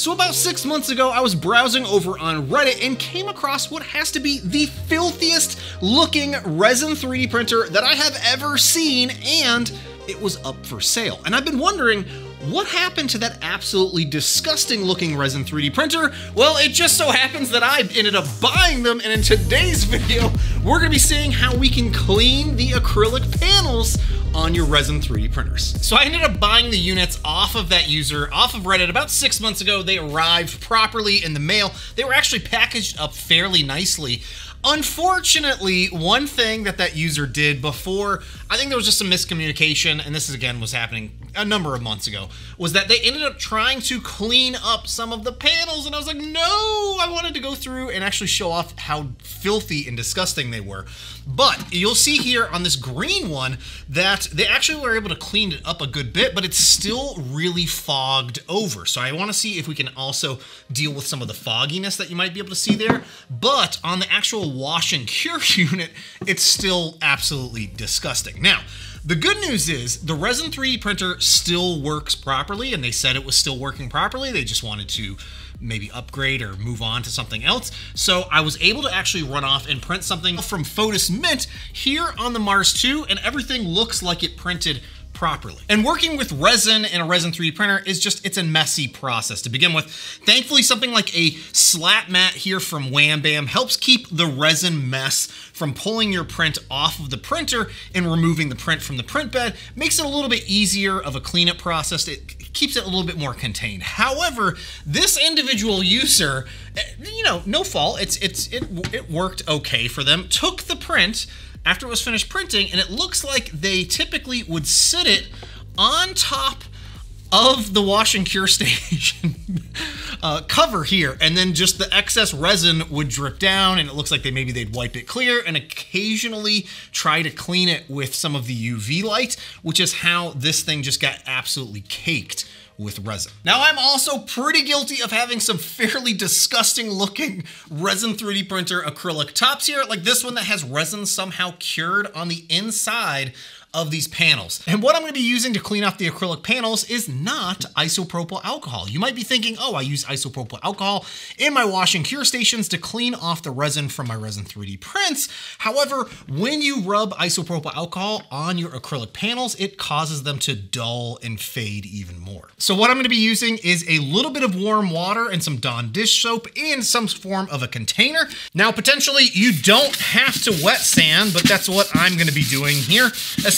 So about 6 months ago, I was browsing over on Reddit and came across what has to be the filthiest looking resin 3D printer that I have ever seen, and it was up for sale. And I've been wondering, what happened to that absolutely disgusting looking resin 3D printer? Well, it just so happens that I ended up buying them, and in today's video, we're gonna be seeing how we can clean the acrylic panels on your resin 3D printers. So I ended up buying the units off of that user, off of Reddit, about 6 months ago. They arrived properly in the mail. They were actually packaged up fairly nicely. Unfortunately, one thing that that user did before, I think there was just some miscommunication, and this is again was happening a number of months ago, was that they ended up trying to clean up some of the panels, and I was like, no, I wanted to go through and actually show off how filthy and disgusting they were. But you'll see here on this green one that they actually were able to clean it up a good bit, but it's still really fogged over. So I want to see if we can also deal with some of the fogginess that you might be able to see there. But on the actual wash and cure unit, it's still absolutely disgusting. Now, the good news is the resin 3D printer still works properly, and they said it was still working properly. They just wanted to maybe upgrade or move on to something else. So I was able to actually run off and print something from Fotis Mint here on the Mars 2, and everything looks like it printed properly. And working with resin in a resin 3D printer is just, it's a messy process to begin with. Thankfully, something like a slat mat here from Wham Bam helps keep the resin mess from pulling your print off of the printer and removing the print from the print bed. Makes it a little bit easier of a cleanup process. It keeps it a little bit more contained. However, this individual user, you know, no fault, it worked okay for them, took the print after it was finished printing, and it looks like they typically would sit it on top of the wash and cure station cover here, and then just the excess resin would drip down, and it looks like maybe they'd wipe it clear and occasionally try to clean it with some of the UV light, which is how this thing just got absolutely caked with resin. Now, I'm also pretty guilty of having some fairly disgusting looking resin 3D printer acrylic tops here, like this one that has resin somehow cured on the inside of these panels. And what I'm gonna be using to clean off the acrylic panels is not isopropyl alcohol. You might be thinking, oh, I use isopropyl alcohol in my wash and cure stations to clean off the resin from my resin 3D prints. However, when you rub isopropyl alcohol on your acrylic panels, it causes them to dull and fade even more. So what I'm gonna be using is a little bit of warm water and some Dawn dish soap in some form of a container. Now, potentially you don't have to wet sand, but that's what I'm gonna be doing here,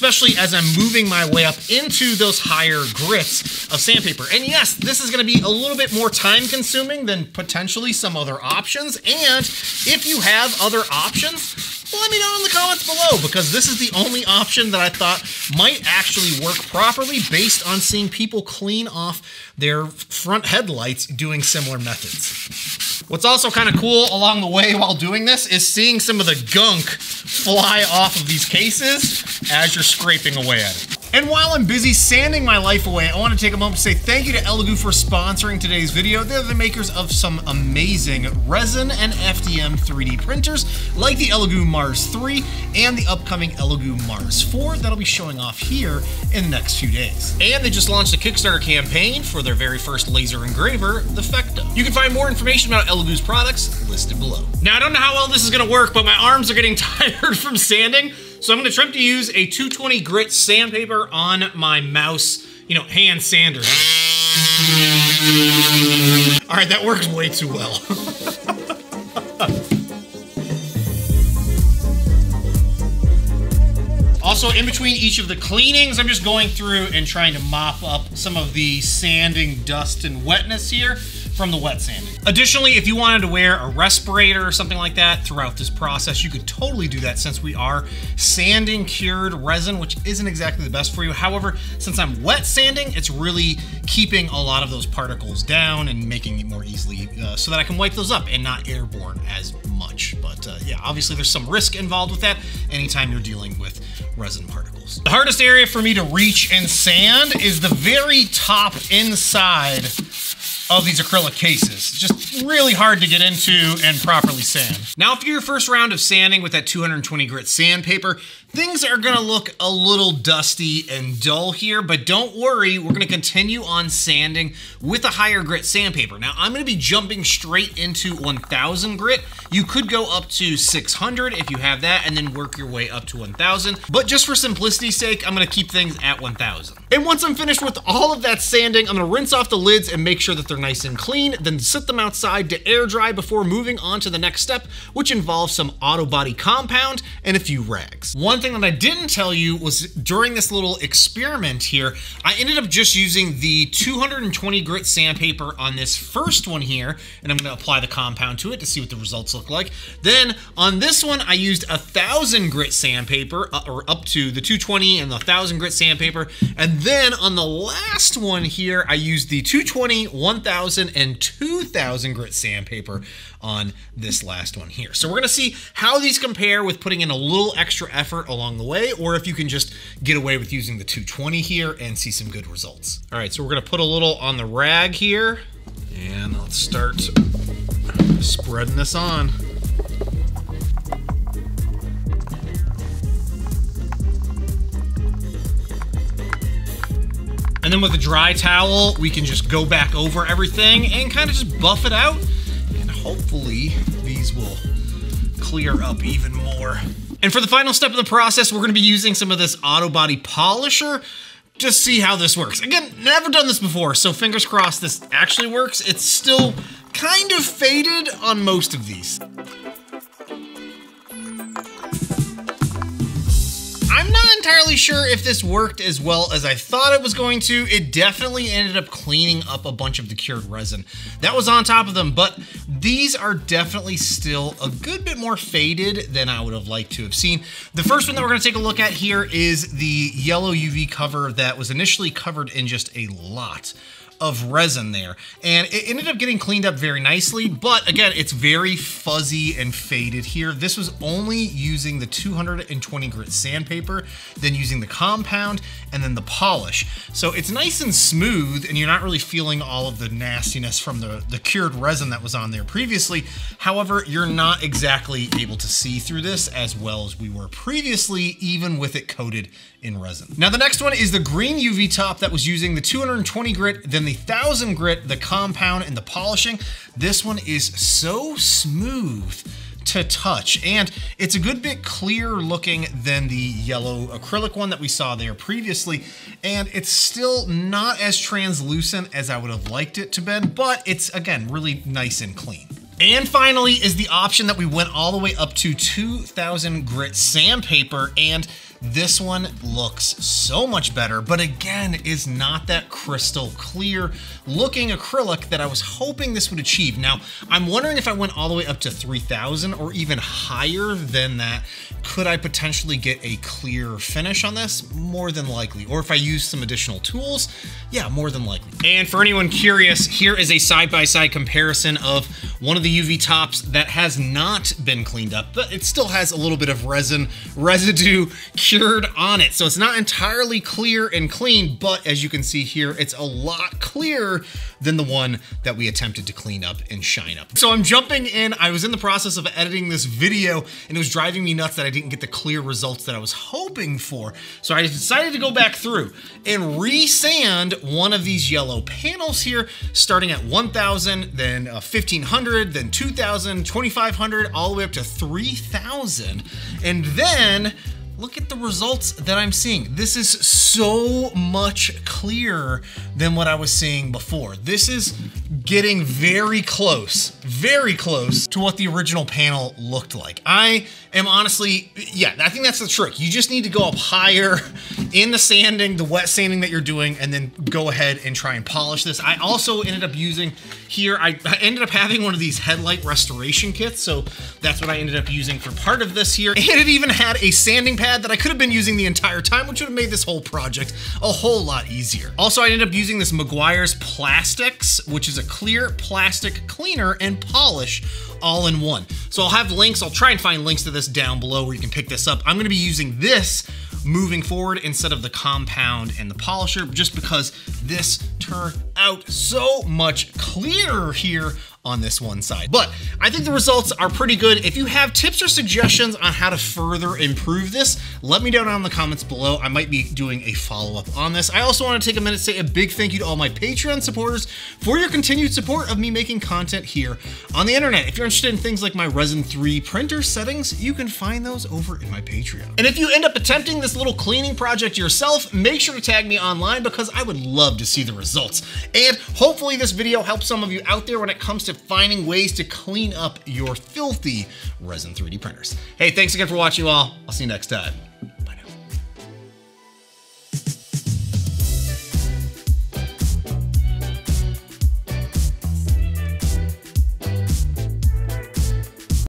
especially as I'm moving my way up into those higher grits of sandpaper. And yes, this is gonna be a little bit more time consuming than potentially some other options. And if you have other options, let me know in the comments below, because this is the only option that I thought might actually work properly based on seeing people clean off their front headlights doing similar methods. What's also kind of cool along the way while doing this is seeing some of the gunk fly off of these cases as you're scraping away at it. And while I'm busy sanding my life away, I want to take a moment to say thank you to Elegoo for sponsoring today's video. They're the makers of some amazing resin and FDM 3D printers, like the Elegoo Mars 3 and the upcoming Elegoo Mars 4 that'll be showing off here in the next few days. And they just launched a Kickstarter campaign for their very first laser engraver, the Phecda. You can find more information about Elegoo's products listed below. Now, I don't know how well this is going to work, but my arms are getting tired from sanding. So I'm gonna attempt to use a 220 grit sandpaper on my mouse, you know, hand sander. All right, that worked way too well. Also, in between each of the cleanings, I'm just going through and trying to mop up some of the sanding dust and wetness here from the wet sanding. Additionally, if you wanted to wear a respirator or something like that throughout this process, you could totally do that, since we are sanding cured resin, which isn't exactly the best for you. However, since I'm wet sanding, it's really keeping a lot of those particles down and making it more easily so that I can wipe those up and not airborne as much. But yeah, obviously there's some risk involved with that anytime you're dealing with resin particles. The hardest area for me to reach and sand is the very top inside of these acrylic cases. Just really hard to get into and properly sand. Now, after your first round of sanding with that 220 grit sandpaper, Things are gonna look a little dusty and dull here, but don't worry, we're gonna continue on sanding with a higher grit sandpaper. Now, I'm gonna be jumping straight into 1000 grit. You could go up to 600 if you have that, and then work your way up to 1000. But just for simplicity's sake, I'm gonna keep things at 1000. And once I'm finished with all of that sanding, I'm gonna rinse off the lids and make sure that they're nice and clean, then sit them outside to air dry before moving on to the next step, which involves some auto body compound and a few rags. One thing that I didn't tell you was during this little experiment here, I ended up just using the 220 grit sandpaper on this first one here, and I'm gonna apply the compound to it to see what the results look like. Then on this one, I used 1000 grit sandpaper, or up to the 220 and the 1000 grit sandpaper. And then on the last one here, I used the 220, 1000 and 2000 grit sandpaper on this last one here. So we're gonna see how these compare with putting in a little extra effort along the way, or if you can just get away with using the 220 here and see some good results. All right, so we're gonna put a little on the rag here, and let's start spreading this on. And then with a dry towel, we can just go back over everything and kind of just buff it out, and hopefully these will clear up even more. And for the final step of the process, we're gonna be using some of this auto body polisher. Just see how this works. Again, never done this before, so fingers crossed this actually works. It's still kind of faded on most of these. I'm not entirely sure if this worked as well as I thought it was going to. It definitely ended up cleaning up a bunch of the cured resin that was on top of them, but these are definitely still a good bit more faded than I would have liked to have seen. The first one that we're gonna take a look at here is the yellow UV cover that was initially covered in just a lot of resin there, and it ended up getting cleaned up very nicely, but again, it's very fuzzy and faded here. This was only using the 220 grit sandpaper, then using the compound, and then the polish. So it's nice and smooth, and you're not really feeling all of the nastiness from the cured resin that was on there previously. However, you're not exactly able to see through this as well as we were previously, even with it coated in resin. Now the next one is the green UV top that was using the 220 grit, then the 1000 grit, the compound, and the polishing. This one is so smooth to touch, and it's a good bit clearer looking than the yellow acrylic one that we saw there previously, and it's still not as translucent as I would have liked it to be, but it's, again, really nice and clean. And finally is the option that we went all the way up to 2000 grit sandpaper, and this one looks so much better, but again, is not that crystal clear looking acrylic that I was hoping this would achieve. Now, I'm wondering if I went all the way up to 3000 or even higher than that, could I potentially get a clear finish on this? More than likely. Or if I use some additional tools, yeah, more than likely. And for anyone curious, here is a side-by-side comparison of one of the UV tops that has not been cleaned up, but it still has a little bit of resin residue cured on it. So it's not entirely clear and clean, but as you can see here, it's a lot clearer than the one that we attempted to clean up and shine up. So I'm jumping in. I was in the process of editing this video, and it was driving me nuts that I didn't get the clear results that I was hoping for. So I decided to go back through and re-sand one of these yellow panels here, starting at 1000, then 1500, then 2000, 2500, all the way up to 3000. And then look at the results that I'm seeing. This is so much clearer than what I was seeing before. This is getting very close to what the original panel looked like. I am honestly, yeah, I think that's the trick. You just need to go up higher in the sanding, the wet sanding that you're doing, and then go ahead and try and polish this. I also ended up using here, I ended up having one of these headlight restoration kits, so that's what I ended up using for part of this here. And it even had a sanding pad that I could have been using the entire time, which would have made this whole project a whole lot easier. Also, I ended up using this Meguiar's Plastics, which is a clear plastic cleaner and polish all in one. So I'll have links, I'll try and find links to this down below where you can pick this up. I'm gonna be using this moving forward instead of the compound and the polisher, just because this turned out so much clearer here on this one side. But I think the results are pretty good. If you have tips or suggestions on how to further improve this, let me know down in the comments below. I might be doing a follow-up on this. I also want to take a minute to say a big thank you to all my Patreon supporters for your continued support of me making content here on the internet. If you're interested in things like my Resin 3 printer settings, you can find those over in my Patreon. And if you end up attempting this little cleaning project yourself, make sure to tag me online because I would love to see the results. And hopefully this video helps some of you out there when it comes to finding ways to clean up your filthy Resin 3D printers. Hey, thanks again for watching, all. I'll see you next time.